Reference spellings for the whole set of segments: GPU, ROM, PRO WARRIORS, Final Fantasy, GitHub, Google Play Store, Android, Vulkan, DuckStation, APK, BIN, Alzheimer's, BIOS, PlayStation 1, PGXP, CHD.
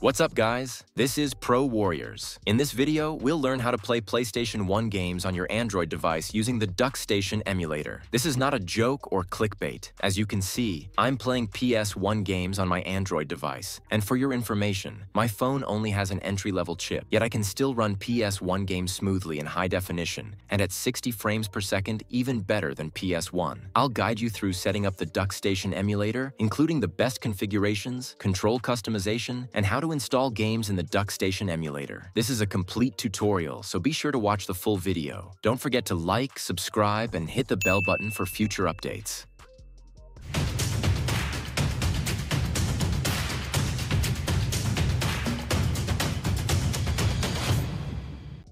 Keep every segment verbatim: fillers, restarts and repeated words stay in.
What's up, guys? This is Pro Warriors. In this video, we'll learn how to play PlayStation one games on your Android device using the DuckStation emulator. This is not a joke or clickbait. As you can see, I'm playing P S one games on my Android device. And for your information, my phone only has an entry-level chip, yet I can still run P S one games smoothly in high definition and at sixty frames per second, even better than P S one. I'll guide you through setting up the DuckStation emulator, including the best configurations, control customization, and how to install games in the DuckStation emulator. This is a complete tutorial, so be sure to watch the full video. Don't forget to like, subscribe, and hit the bell button for future updates.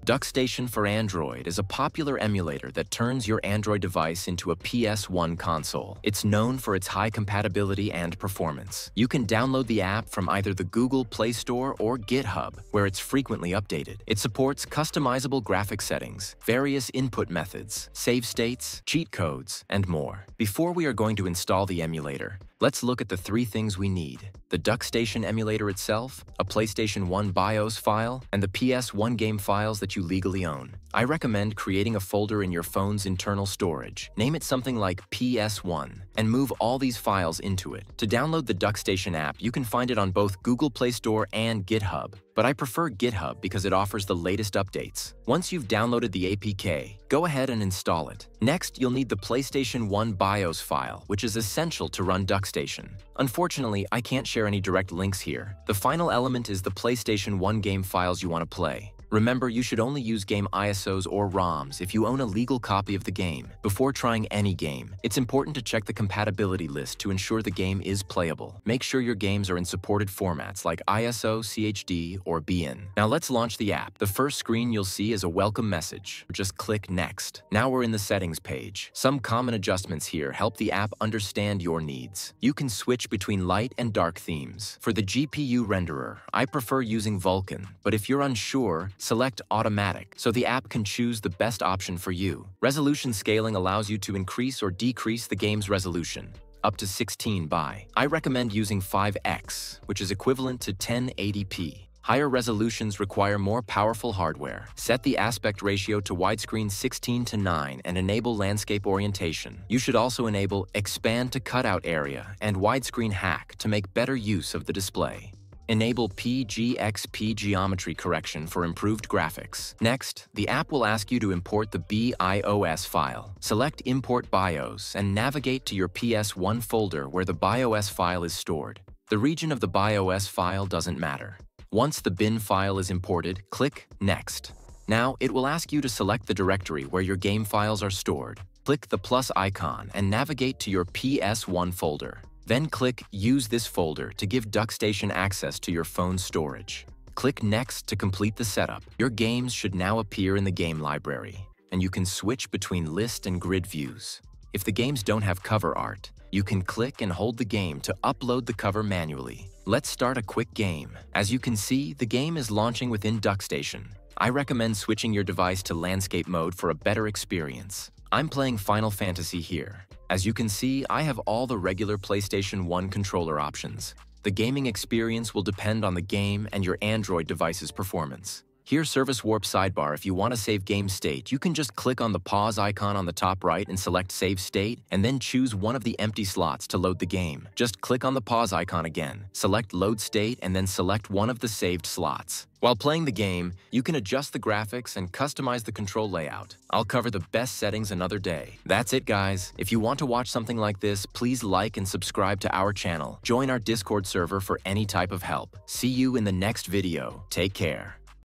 DuckStation for Android is a popular emulator that turns your Android device into a P S one console. It's known for its high compatibility and performance. You can download the app from either the Google Play Store or GitHub, where it's frequently updated. It supports customizable graphic settings, various input methods, save states, cheat codes, and more. Before we are going to install the emulator, let's look at the three things we need: the DuckStation emulator itself, a PlayStation one BIOS file, and the P S one game files that you legally own. I recommend creating a folder in your phone's internal storage. Name it something like P S one, and move all these files into it. To download the DuckStation app, you can find it on both Google Play Store and GitHub, but I prefer GitHub because it offers the latest updates. Once you've downloaded the A P K, go ahead and install it. Next, you'll need the PlayStation one BIOS file, which is essential to run DuckStation. Unfortunately, I can't share any direct links here. The final element is the PlayStation one game files you want to play. Remember, you should only use game I S Os or ROMs if you own a legal copy of the game. Before trying any game, it's important to check the compatibility list to ensure the game is playable. Make sure your games are in supported formats like I S O, C H D, or B I N. Now let's launch the app. The first screen you'll see is a welcome message. Just click Next. Now we're in the settings page. Some common adjustments here help the app understand your needs. You can switch between light and dark themes. For the G P U renderer, I prefer using Vulkan, but if you're unsure, select Automatic, so the app can choose the best option for you. Resolution scaling allows you to increase or decrease the game's resolution, up to sixteen by. I recommend using five X, which is equivalent to ten eighty p. Higher resolutions require more powerful hardware. Set the aspect ratio to widescreen sixteen to nine and enable landscape orientation. You should also enable expand to cutout area and widescreen hack to make better use of the display. Enable P G X P geometry correction for improved graphics. Next, the app will ask you to import the BIOS file. Select Import BIOS and navigate to your P S one folder where the BIOS file is stored. The region of the BIOS file doesn't matter. Once the B I N file is imported, click Next. Now, it will ask you to select the directory where your game files are stored. Click the plus icon and navigate to your P S one folder. Then click Use this folder to give DuckStation access to your phone's storage. Click Next to complete the setup. Your games should now appear in the game library, and you can switch between list and grid views. If the games don't have cover art, you can click and hold the game to upload the cover manually. Let's start a quick game. As you can see, the game is launching within DuckStation. I recommend switching your device to landscape mode for a better experience. I'm playing Final Fantasy here. As you can see, I have all the regular PlayStation one controller options. The gaming experience will depend on the game and your Android device's performance. Here, Service Warp sidebar, if you want to save game state, you can just click on the pause icon on the top right and select Save State, and then choose one of the empty slots to load the game. Just click on the pause icon again, select Load State, and then select one of the saved slots. While playing the game, you can adjust the graphics and customize the control layout. I'll cover the best settings another day. That's it, guys. If you want to watch something like this, please like and subscribe to our channel. Join our Discord server for any type of help. See you in the next video. Take care.